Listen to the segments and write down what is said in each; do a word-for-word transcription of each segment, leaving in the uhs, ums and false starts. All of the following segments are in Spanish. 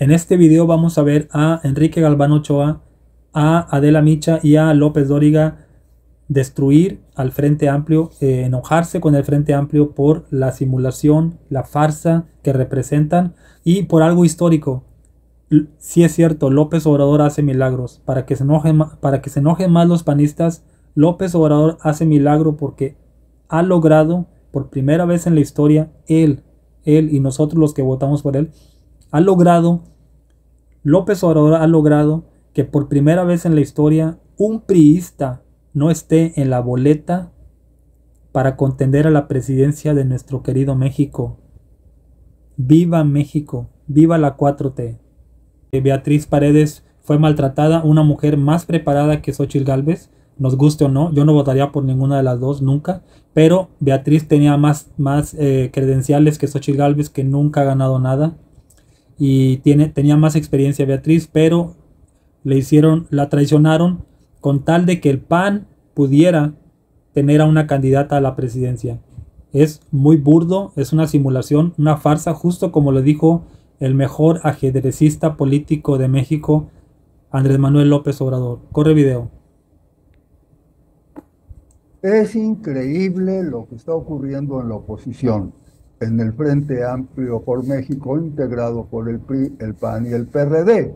En este video vamos a ver a Enrique Galván Ochoa, a Adela Micha y a López Dóriga destruir al Frente Amplio, eh, enojarse con el Frente Amplio por la simulación, la farsa que representan y por algo histórico. Sí es cierto, López Obrador hace milagros. Para que se enojen, para que se enojen más los panistas, López Obrador hace milagro porque ha logrado por primera vez en la historia, él, él y nosotros los que votamos por él, ha logrado, López Obrador ha logrado que por primera vez en la historia un priista no esté en la boleta para contender a la presidencia de nuestro querido México. Viva México, viva la cuatro T. Beatriz Paredes fue maltratada, una mujer más preparada que Xóchitl Gálvez, nos guste o no, yo no votaría por ninguna de las dos nunca, pero Beatriz tenía más, más eh, credenciales que Xóchitl Gálvez, que nunca ha ganado nada, y tiene, tenía más experiencia Beatriz, pero le hicieron, la traicionaron con tal de que el P A N pudiera tener a una candidata a la presidencia. Es muy burdo, es una simulación, una farsa, justo como lo dijo el mejor ajedrecista político de México, Andrés Manuel López Obrador. Corre video. Es increíble lo que está ocurriendo en la oposición, en el Frente Amplio por México, integrado por el P R I, el P A N y el P R D.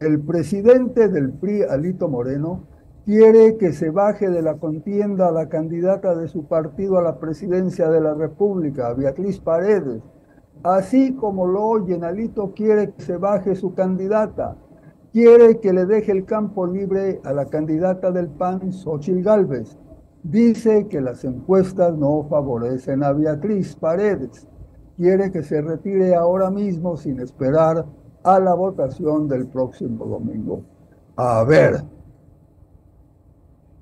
El presidente del P R I, Alito Moreno, quiere que se baje de la contienda a la candidata de su partido a la presidencia de la República, Beatriz Paredes. Así como lo oyen, Alito quiere que se baje su candidata. Quiere que le deje el campo libre a la candidata del P A N, Xóchitl Gálvez. Dice que las encuestas no favorecen a Beatriz Paredes. Quiere que se retire ahora mismo sin esperar a la votación del próximo domingo. A ver,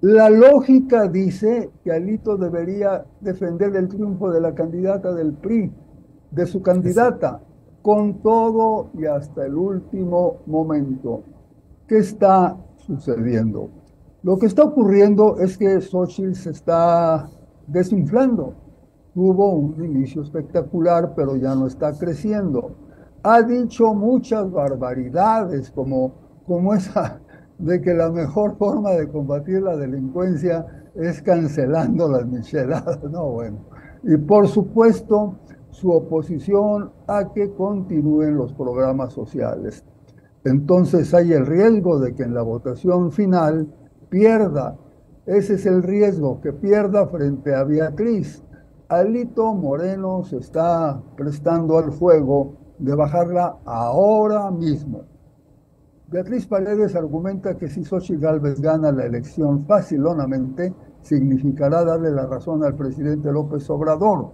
la lógica dice que Alito debería defender el triunfo de la candidata del P R I, de su candidata, con todo y hasta el último momento. ¿Qué está sucediendo? Lo que está ocurriendo es que Xóchitl se está desinflando. Tuvo un inicio espectacular, pero ya no está creciendo. Ha dicho muchas barbaridades, como, como esa de que la mejor forma de combatir la delincuencia es cancelando las micheladas. No, bueno. Y por supuesto, su oposición a que continúen los programas sociales. Entonces hay el riesgo de que en la votación final pierda. Ese es el riesgo, que pierda frente a Beatriz. Alito Moreno se está prestando al juego de bajarla ahora mismo. Beatriz Paredes argumenta que si Xóchitl Gálvez gana la elección facilonamente, significará darle la razón al presidente López Obrador.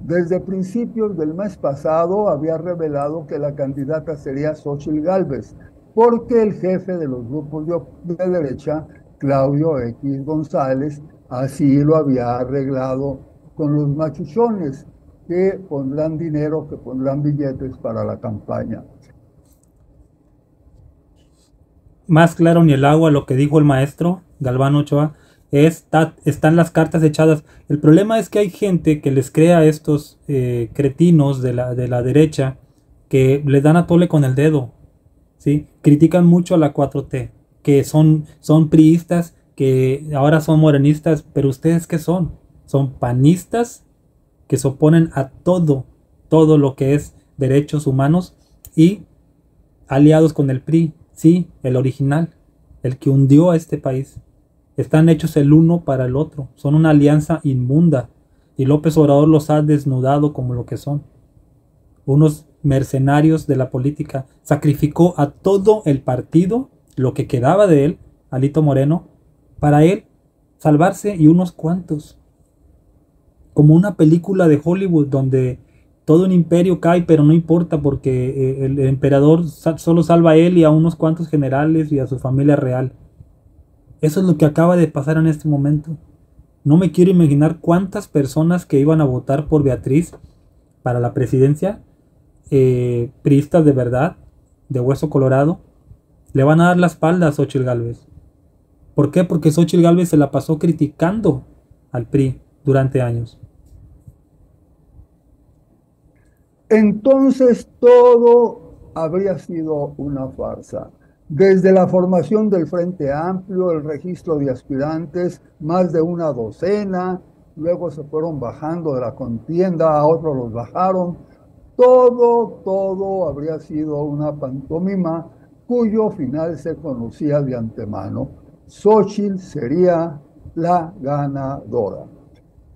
Desde principios del mes pasado había revelado que la candidata sería Xóchitl Gálvez, porque el jefe de los grupos de, de derecha, Claudio X. González, así lo había arreglado con los machuchones, que pondrán dinero, que pondrán billetes para la campaña. Más claro ni el agua, lo que dijo el maestro Galván Ochoa. Está, están las cartas echadas. El problema es que hay gente que les crea a estos eh, cretinos de la, de la derecha, que les dan a tole con el dedo, ¿sí? Critican mucho a la cuatro T, que son, son priistas, que ahora son morenistas, pero ¿ustedes qué son? Son panistas que se oponen a todo, todo lo que es derechos humanos, y aliados con el P R I, sí, el original, el que hundió a este país. Están hechos el uno para el otro, son una alianza inmunda, y López Obrador los ha desnudado como lo que son, unos mercenarios de la política. Sacrificó a todo el partido, lo que quedaba de él, Alito Moreno, para él salvarse y unos cuantos, como una película de Hollywood donde todo un imperio cae, pero no importa porque el emperador solo salva a él y a unos cuantos generales y a su familia real. Eso es lo que acaba de pasar en este momento. No me quiero imaginar cuántas personas que iban a votar por Beatriz para la presidencia, eh, priistas de verdad, de hueso colorado, le van a dar la espalda a Xóchitl Gálvez. ¿Por qué? Porque Xóchitl Gálvez se la pasó criticando al P R I durante años. Entonces todo habría sido una farsa. Desde la formación del Frente Amplio, el registro de aspirantes, más de una docena, luego se fueron bajando de la contienda, a otros los bajaron. Todo, todo habría sido una pantomima cuyo final se conocía de antemano. Xóchitl sería la ganadora.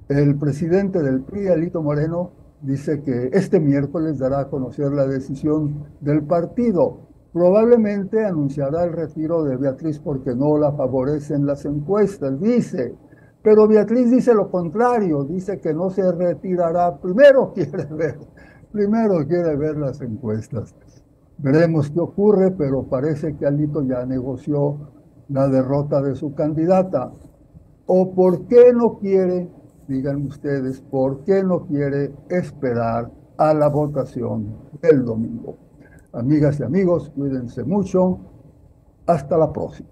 El presidente del P R I, Alito Moreno, dice que este miércoles dará a conocer la decisión del partido. Probablemente anunciará el retiro de Beatriz porque no la favorecen las encuestas, dice. Pero Beatriz dice lo contrario, dice que no se retirará. Primero quiere ver, primero quiere ver las encuestas. Veremos qué ocurre, pero parece que Alito ya negoció la derrota de su candidata. ¿O por qué no quiere, digan ustedes, por qué no quiere esperar a la votación del domingo? Amigas y amigos, cuídense mucho. Hasta la próxima.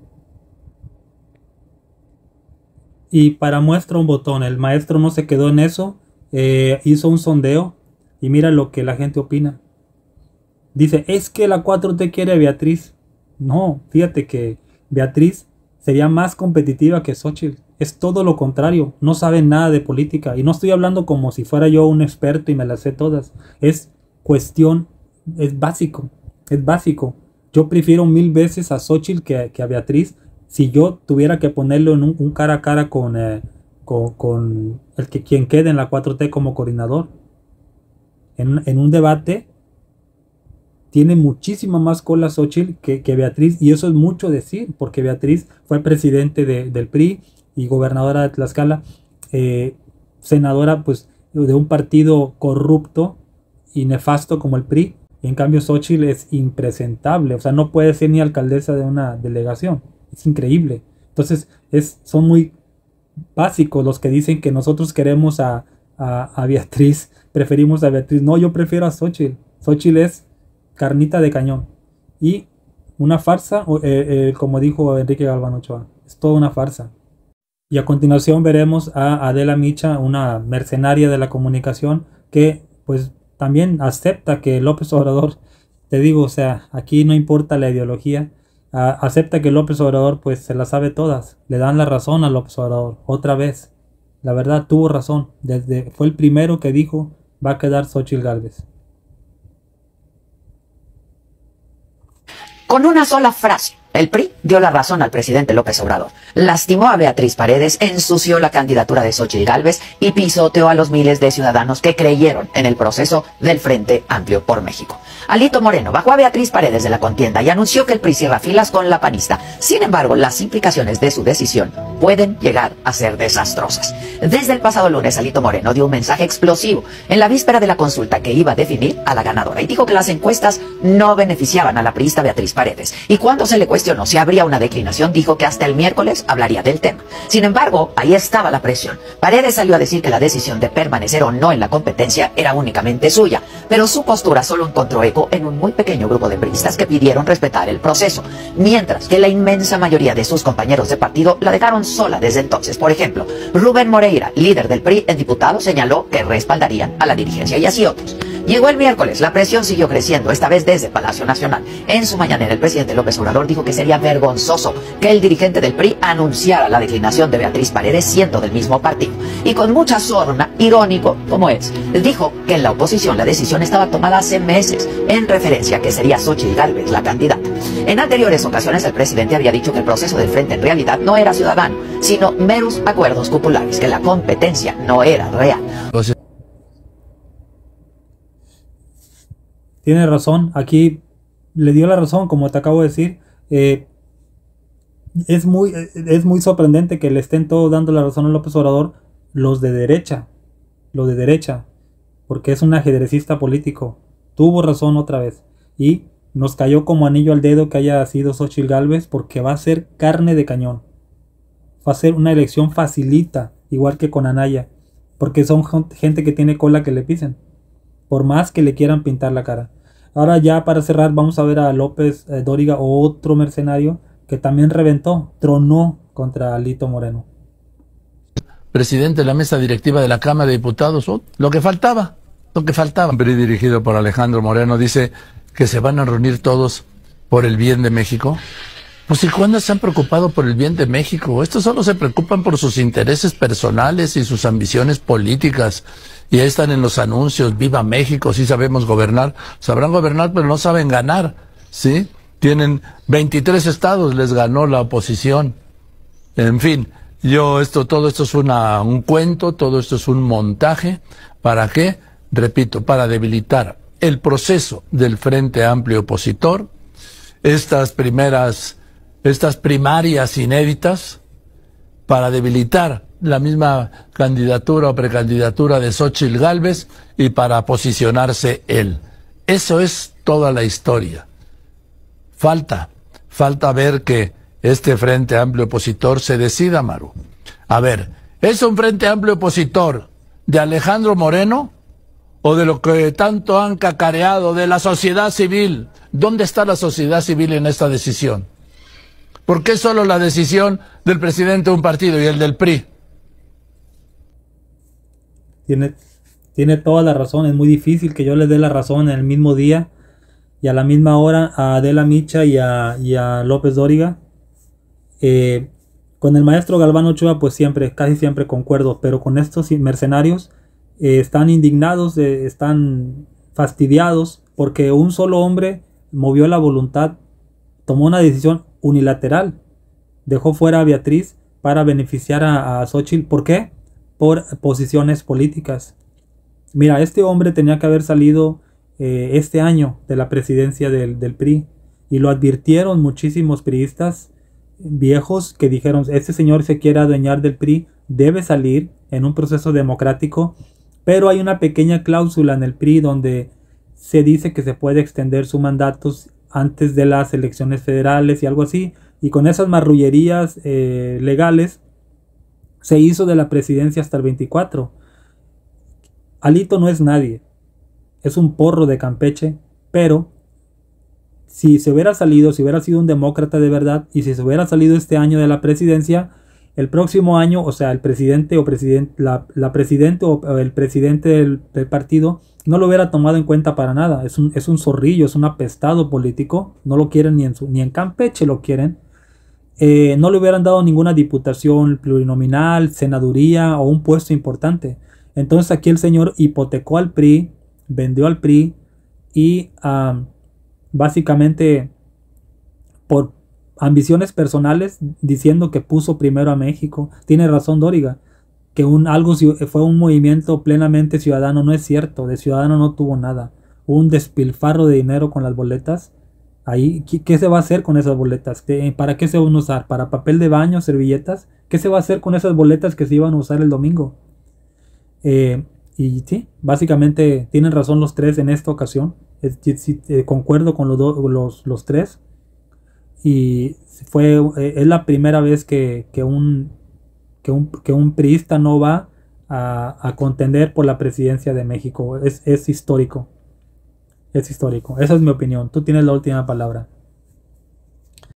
Y para muestra un botón, el maestro no se quedó en eso. Eh, hizo un sondeo y mira lo que la gente opina. Dice, es que la cuatro T quiere a Beatriz. No, fíjate que Beatriz sería más competitiva que Xóchitl. Es todo lo contrario. No sabe nada de política. Y no estoy hablando como si fuera yo un experto y me las sé todas. Es cuestión... Es básico, es básico. Yo prefiero mil veces a Xóchitl que, que a Beatriz. Si yo tuviera que ponerlo en un, un cara a cara con, eh, con, con el que, quien quede en la cuatro T como coordinador. En, en un debate tiene muchísima más cola Xóchitl que, que Beatriz. Y eso es mucho decir, porque Beatriz fue presidente de, del P R I y gobernadora de Tlaxcala. Eh, senadora pues, de un partido corrupto y nefasto como el P R I. En cambio, Xóchitl es impresentable. O sea, no puede ser ni alcaldesa de una delegación. Es increíble. Entonces, es, son muy básicos los que dicen que nosotros queremos a, a, a Beatriz. Preferimos a Beatriz. No, yo prefiero a Xóchitl. Xóchitl es carnita de cañón. Y una farsa, eh, eh, como dijo Enrique Galván Ochoa. Es toda una farsa. Y a continuación veremos a Adela Micha, una mercenaria de la comunicación, que pues... también acepta que López Obrador, te digo, o sea, aquí no importa la ideología, a, acepta que López Obrador pues se las sabe todas, le dan la razón a López Obrador, otra vez, la verdad tuvo razón, desde fue el primero que dijo, va a quedar Xóchitl Gálvez. Con una sola frase, el P R I dio la razón al presidente López Obrador, lastimó a Beatriz Paredes, ensució la candidatura de Xóchitl Gálvez y pisoteó a los miles de ciudadanos que creyeron en el proceso del Frente Amplio por México. Alito Moreno bajó a Beatriz Paredes de la contienda y anunció que el P R I cierra filas con la panista. Sin embargo, las implicaciones de su decisión pueden llegar a ser desastrosas. Desde el pasado lunes, Alito Moreno dio un mensaje explosivo en la víspera de la consulta que iba a definir a la ganadora y dijo que las encuestas no beneficiaban a la priista Beatriz Paredes. Y cuando se le cuestionó si habría una declinación, dijo que hasta el miércoles hablaría del tema. Sin embargo, ahí estaba la presión. Paredes salió a decir que la decisión de permanecer o no en la competencia era únicamente suya, pero su postura solo encontró eco en un muy pequeño grupo de priistas que pidieron respetar el proceso, mientras que la inmensa mayoría de sus compañeros de partido la dejaron sola desde entonces. Por ejemplo, Rubén Moreira, líder del P R I en diputado, señaló que respaldarían a la dirigencia y así otros. Llegó el miércoles, la presión siguió creciendo, esta vez desde Palacio Nacional. En su mañanera, el presidente López Obrador dijo que sería vergonzoso que el dirigente del P R I anunciara la declinación de Beatriz Paredes siendo del mismo partido. Y con mucha sorna, irónico como es, dijo que en la oposición la decisión estaba tomada hace meses, en referencia a que sería Xóchitl Gálvez la candidata. En anteriores ocasiones, el presidente había dicho que el proceso del frente en realidad no era ciudadano, sino meros acuerdos populares, que la competencia no era real. Tiene razón, aquí le dio la razón, como te acabo de decir. Eh, es, muy, es muy sorprendente que le estén todos dando la razón a López Obrador, los de derecha, los de derecha, porque es un ajedrecista político. Tuvo razón otra vez. Y nos cayó como anillo al dedo que haya sido Xóchitl Gálvez, porque va a ser carne de cañón. Va a ser una elección facilita, igual que con Anaya, porque son gente que tiene cola que le pisen, por más que le quieran pintar la cara. Ahora ya para cerrar vamos a ver a López eh, Dóriga, otro mercenario que también reventó, tronó contra Alito Moreno. Presidente de la mesa directiva de la Cámara de Diputados, oh, lo que faltaba, lo que faltaba. Dirigido por Alejandro Moreno dice que se van a reunir todos por el bien de México? Pues ¿y cuándo se han preocupado por el bien de México? Estos solo se preocupan por sus intereses personales y sus ambiciones políticas. Y ahí están en los anuncios, viva México, sí sabemos gobernar. Sabrán gobernar, pero no saben ganar, ¿sí? Tienen veintitrés estados, les ganó la oposición. En fin, yo esto, todo esto es una, un cuento, todo esto es un montaje. ¿Para qué? Repito, para debilitar el proceso del Frente Amplio Opositor, estas primeras... estas primarias inéditas, para debilitar la misma candidatura o precandidatura de Xóchitl Gálvez y para posicionarse él. Eso es toda la historia. Falta, falta ver que este Frente Amplio Opositor se decida, Maru. A ver, ¿es un Frente Amplio Opositor de Alejandro Moreno o de lo que tanto han cacareado, de la sociedad civil? ¿Dónde está la sociedad civil en esta decisión? ¿Por qué solo la decisión del presidente de un partido y el del P R I? Tiene, tiene toda la razón. Es muy difícil que yo les dé la razón en el mismo día y a la misma hora a Adela Micha y a, y a López Dóriga. Eh, con el maestro Galván Ochoa pues siempre, casi siempre concuerdo, pero con estos mercenarios eh, están indignados, eh, están fastidiados porque un solo hombre movió la voluntad, tomó una decisión unilateral, dejó fuera a Beatriz para beneficiar a, a Xóchitl. ¿Por qué? Por posiciones políticas. Mira, este hombre tenía que haber salido eh, este año de la presidencia del, del P R I, y lo advirtieron muchísimos priistas viejos que dijeron, este señor se quiere adueñar del P R I, debe salir en un proceso democrático, pero hay una pequeña cláusula en el P R I donde se dice que se puede extender su mandato antes de las elecciones federales y algo así, y con esas marrullerías eh, legales se hizo de la presidencia hasta el veinticuatro. Alito no es nadie, es un porro de Campeche, pero si se hubiera salido, si hubiera sido un demócrata de verdad, y si se hubiera salido este año de la presidencia, el próximo año, o sea, el presidente o president, la, la presidente o, o el presidente del, del partido no lo hubiera tomado en cuenta para nada. Es un, es un zorrillo, es un apestado político. No lo quieren ni en, su, ni en Campeche lo quieren. Eh, no le hubieran dado ninguna diputación plurinominal, senaduría o un puesto importante. Entonces aquí el señor hipotecó al P R I, vendió al P R I y um, básicamente por ambiciones personales, diciendo que puso primero a México. Tiene razón Dóriga, que un, algo fue un movimiento plenamente ciudadano. No es cierto, de ciudadano no tuvo nada. Hubo un despilfarro de dinero con las boletas. Ahí, ¿qué, qué se va a hacer con esas boletas? ¿Para qué se van a usar? ¿Para papel de baño, servilletas? ¿Qué se va a hacer con esas boletas que se iban a usar el domingo? Eh, y sí, básicamente tienen razón los tres en esta ocasión. Es, es, eh, concuerdo con los, do, los, los tres. Y fue, es la primera vez que, que, un, que, un, que un priista no va a, a contender por la presidencia de México. Es, es histórico. Es histórico. Esa es mi opinión. Tú tienes la última palabra.